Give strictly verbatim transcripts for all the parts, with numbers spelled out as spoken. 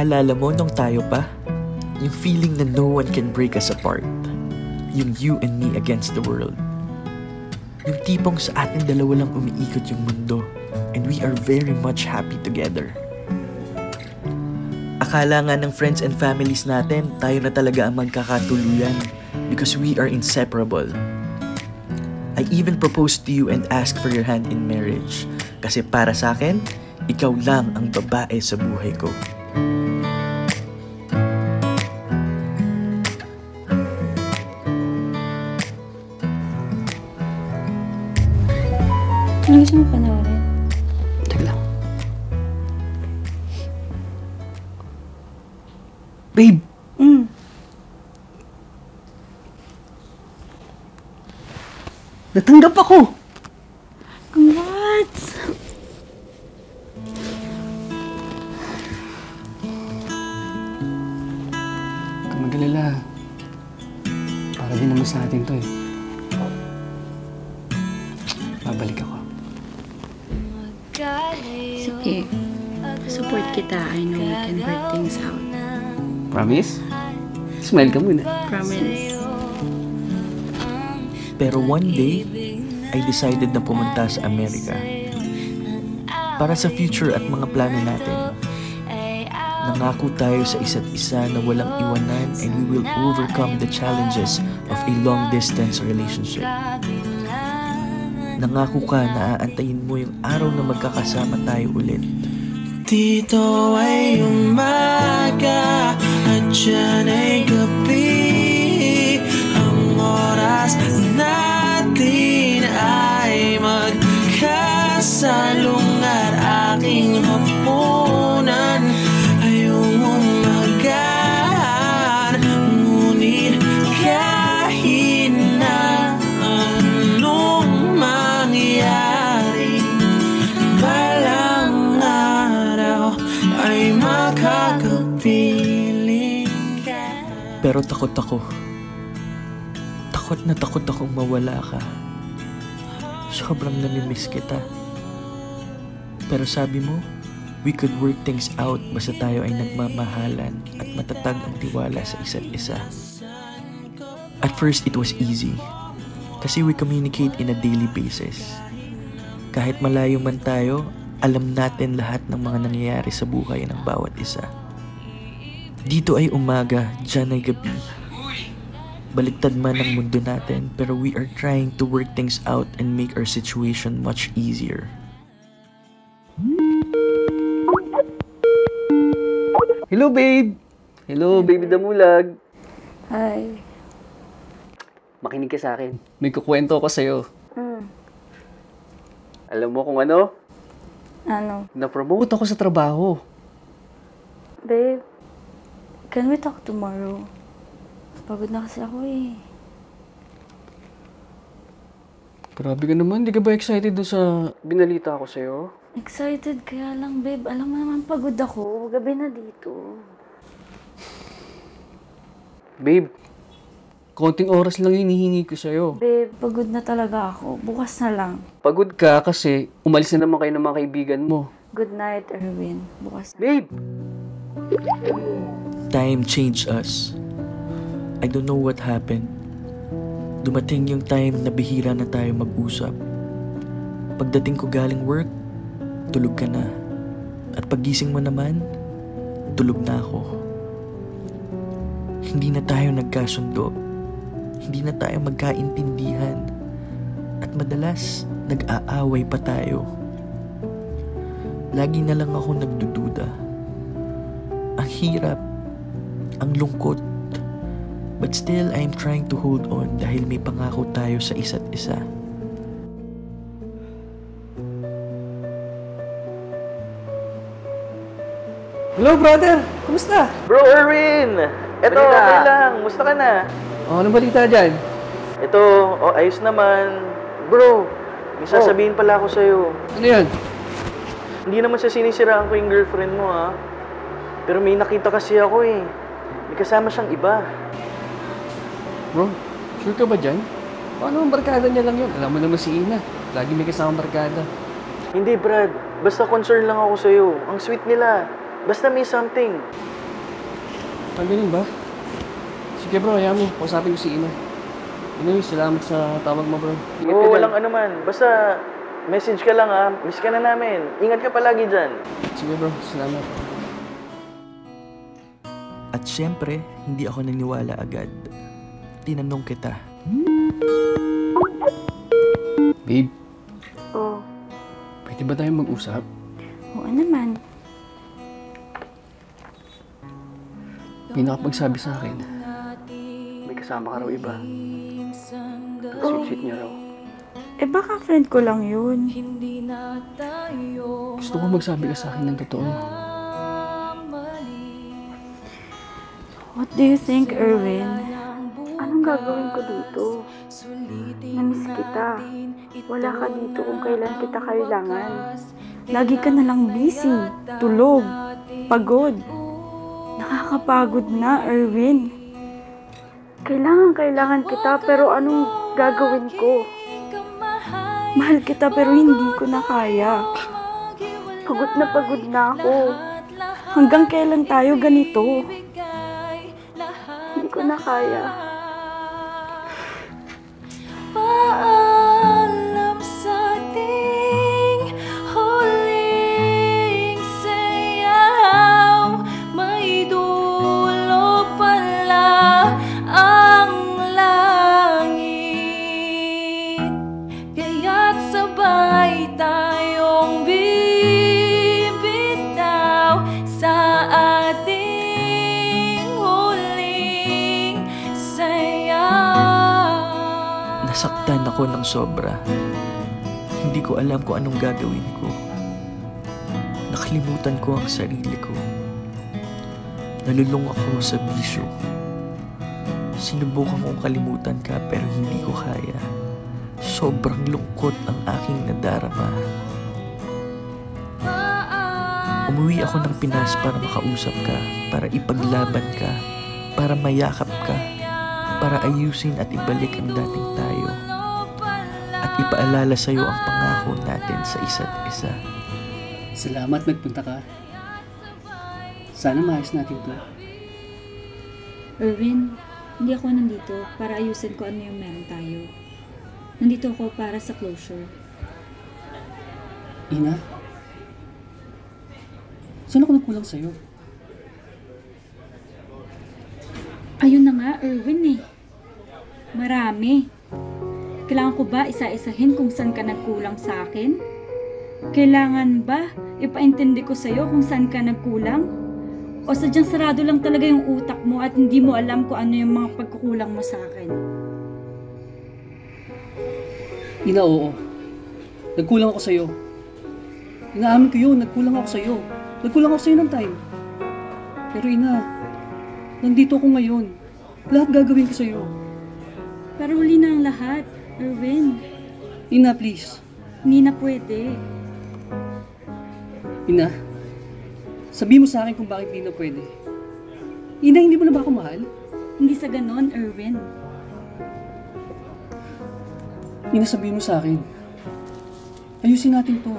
Naalala mo nung tayo pa? Yung feeling na no one can break us apart. Yung you and me against the world. Yung tipong sa atin dalawa lang umiikot yung mundo. And we are very much happy together. Akala nga ng friends and families natin, tayo na talaga ang magkakatuluyan. Because we are inseparable. I even proposed to you and asked for your hand in marriage. Kasi para sa akin, ikaw lang ang babae sa buhay ko. Anong gusto mo panoorin? Teka lang. Babe! Mm. Natanggap ako! Congrats! Huwag kang mag-alala. Para din naman sa atin to eh. Babalik ako. Sige. Support kita. I know we can work things out. Promise? Smile ka muna. Promise. Pero one day, I decided na pumunta sa Amerika. Para sa future at mga plano natin. Nangako tayo sa isa't isa na walang iwanan and we will overcome the challenges of a long-distance relationship. Nangako ka na aantayin mo yung araw na magkakasama tayo ulit. Dito ay umaga at dyan ay gabi. Ang oras natin ay magkasalungat. Aking hapunan ay umagaan. Ngunit kahit na anong mangyari, balang araw ay makakapiling ka. Pero takot ako. Takot na takot akong mawala ka. Sobrang namimiss kita. Pero sabi mo, we could work things out basta tayo ay nagmamahalan at matatag ang tiwala sa isa't isa. At first, it was easy. Kasi we communicate in a daily basis. Kahit malayo man tayo, alam natin lahat ng mga nangyayari sa buhay ng bawat isa. Dito ay umaga, dyan ay gabi. Baliktad man ang mundo natin, pero we are trying to work things out and make our situation much easier. Hello, babe! Hello, baby Damulag! Hi. Makinig ka sa akin. May kukwento ako sa'yo. Mm. Alam mo kung ano? Ano? Na-promote ako sa trabaho. Babe, can we talk tomorrow? Pagod na kasi ako eh. Grabe ka naman, di ka ba excited doon sa binalita ako sa'yo? Excited kaya lang, babe. Alam mo naman, pagod ako. Gabi na dito. Babe, konting oras lang hinihingi ko sa'yo. Babe, pagod na talaga ako. Bukas na lang. Pagod ka kasi umalis na naman kayo ng mga kaibigan mo. Good night, Erwin. Bukas na. Babe! Time changed us. I don't know what happened. Dumating yung time na bihira na tayo mag-usap. Pagdating ko galing work, tulog ka na. At paggising mo naman, tulog na ako. Hindi na tayo nagkasundo. Hindi na tayo magkaintindihan. At madalas, nag-aaway pa tayo. Lagi na lang ako nagdududa. Ang hirap, ang lungkot. But still, I am trying to hold on dahil may pangako tayo sa isa't isa. Hello, brother! Kumusta? Bro, Erwin! Eto, okay lang. Kumusta ka na? Oh, anong balita dyan? Eto, oh, ayos naman. Bro, may sasabihin pala ako sa'yo. Ano yan? Hindi naman siya sinisiraan ko yung girlfriend mo, ha? Pero may nakita kasi ako, eh. May kasama siyang iba. Bro, sure ka ba dyan? Paano ang barkada niya lang yun? Alam mo naman si Ina. Lagi may kasamang barkada. Hindi, Brad. Basta concern lang ako sa'yo. Ang sweet nila. Basta may something. Ah, ganun ba? Sige bro, ayaw mo. Kausapin ko si Ina. Anyway, salamat sa tawag mo bro. Oo, oh, walang anuman. Basta message ka lang ha. Miss ka na namin. Ingat ka palagi dyan. Sige bro, salamat. At syempre, hindi ako naniwala agad. Tinanong kita. Babe? Oo. Oh. Pwede ba tayong mag-usap? Oo naman. May nakapagsabi sa akin, may kasama ka raw iba. Sweet-sweet niya raw. Eh baka friend ko lang yun. Gusto ko magsabi ka sa akin ng totoo. What do you think, Erwin? Anong gagawin ko dito? Namiss kita. Wala ka dito kung kailan kita kailangan. Lagi ka nalang busy, tulog, pagod. Nakakapagod na, Erwin. Kailangan-kailangan kita, pero anong gagawin ko? Mahal kita, pero hindi ko na kaya. Pagod na pagod na ako. Hanggang kailan tayo ganito? Hindi ko na kaya. Nasaktan ako ng sobra. Hindi ko alam kung anong gagawin ko. Nakalimutan ko ang sarili ko. Nalulung ako sa bisyo. Sinubukan kong kalimutan ka pero hindi ko kaya. Sobrang lungkot ang aking nadarama. Umuwi ako ng Pinas para makausap ka, para ipaglaban ka, para mayakap ka, para ayusin at ibalik ang dating tayo at ipaalala sa'yo ang pangako natin sa isa't isa. Salamat nagpunta ka. Sana maayos natin to. Erwin, hindi ako nandito para ayusin ko ano yung meron tayo. Nandito ako para sa closure. Ina? Saan ako nagkulang sa'yo? Ayun na nga, Erwin eh. Marami. Kailangan ko ba isa-isahin kung saan ka nagkulang sa akin? Kailangan ba ipaintindi ko sa'yo kung saan ka nagkulang? O sadyang sarado lang talaga yung utak mo at hindi mo alam kung ano yung mga pagkukulang mo sa akin? Ina, oo. Nagkulang ako sa'yo. Inaamin ko yun, nagkulang ako sa'yo. Nagkulang ako sa'yo ng time. Pero ina, nandito ako ngayon. Lahat gagawin ko sa'yo. Pero huli na ang lahat, Erwin. Ina, please. Hindi na pwede. Ina, sabihin mo sa akin kung bakit hindi na pwede. Ina, hindi mo na ba ako mahal? Hindi sa ganon, Erwin. Ina, sabihin mo sa akin. Ayusin natin to.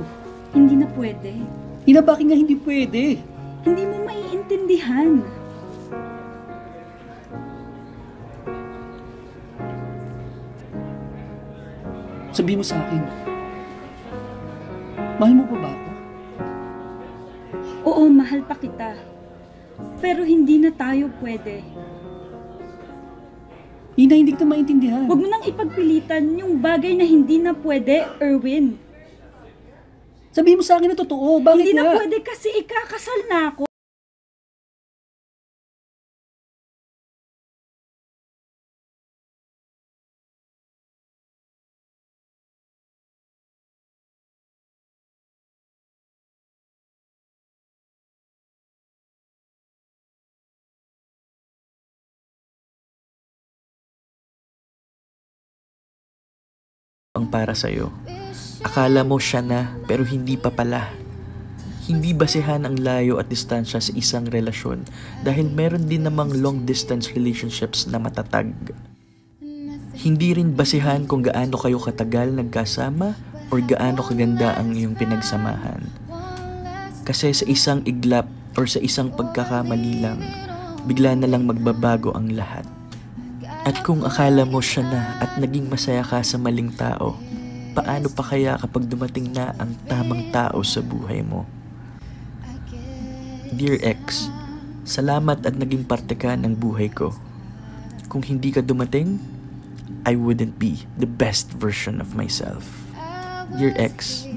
Hindi na pwede. Ina, bakit nga hindi pwede? Hindi mo maiintindihan. Sabihin mo sa akin, mahal mo pa ba ako? Oo, mahal pa kita. Pero hindi na tayo pwede. Ina, hindi kita maintindihan. Huwag mo nang ipagpilitan yung bagay na hindi na pwede, Erwin. Sabihin mo sa akin na totoo, bakit hindi na? Hindi na pwede kasi ikakasal na ako. Para sa'yo. Akala mo siya na, pero hindi pa pala. Hindi basehan ang layo at distansya sa isang relasyon dahil meron din namang long-distance relationships na matatag. Hindi rin basehan kung gaano kayo katagal nagkasama or gaano kaganda ang iyong pinagsamahan. Kasi sa isang iglap, or sa isang pagkakamali lang, bigla na lang magbabago ang lahat. At kung akala mo siya na at naging masaya ka sa maling tao, paano pa kaya kapag dumating na ang tamang tao sa buhay mo? Dear X, salamat at naging parte ka ng buhay ko. Kung hindi ka dumating, I wouldn't be the best version of myself. Dear X,